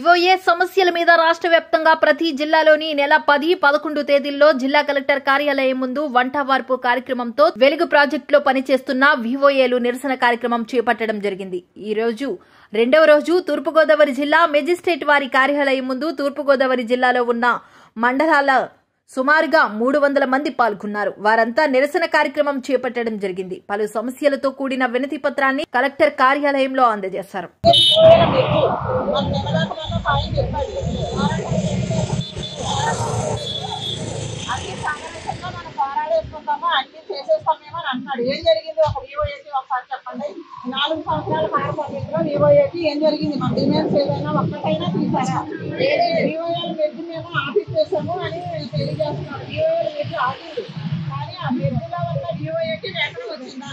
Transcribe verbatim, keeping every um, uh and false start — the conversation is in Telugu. ఇవోయే సమస్యల మీద రాష్ట్ర వ్యాప్తంగా ప్రతి జిల్లాలోని నెల పది పదకొండు తేదీల్లో జిల్లా కలెక్టర్ కార్యాలయం ముందు వంటవార్పు కార్యక్రమంతో వెలుగు ప్రాజెక్టులో పనిచేస్తున్న వివోయేలు నిరసన కార్యక్రమం చేపట్టడం జరిగింది. ఈ రోజు రెండవ రోజు తూర్పుగోదావరి జిల్లా మెజిస్ట్రేట్ వారి కార్యాలయం ముందు తూర్పుగోదావరి జిల్లాలో ఉన్న మండలాల సుమారుగా మూడు వందల మంది పాల్గొన్నారు. వారంతా నిరసన కార్యక్రమం చేపట్టడం జరిగింది. పలు సమస్యలతో కూడిన వినతి పత్రాన్ని కలెక్టర్ కార్యాలయంలో అందజేశారు. నాలుగు సంవత్సరాల కార్యక్రమంలో వివోఏకి ఏం జరిగింది? మన డిమాండ్స్ ఏదైనా ఒక్కటైనా తీసారా? వివోఏలు మెడ్డు మేము ఆఫీస్ చేసాము అని తెలియజేస్తున్నారు. వివోఏలు మెడ్డు ఆగింది, కానీ ఆ మెడ్డుల వల్ల వివోఏకి వేతనం వచ్చిందా?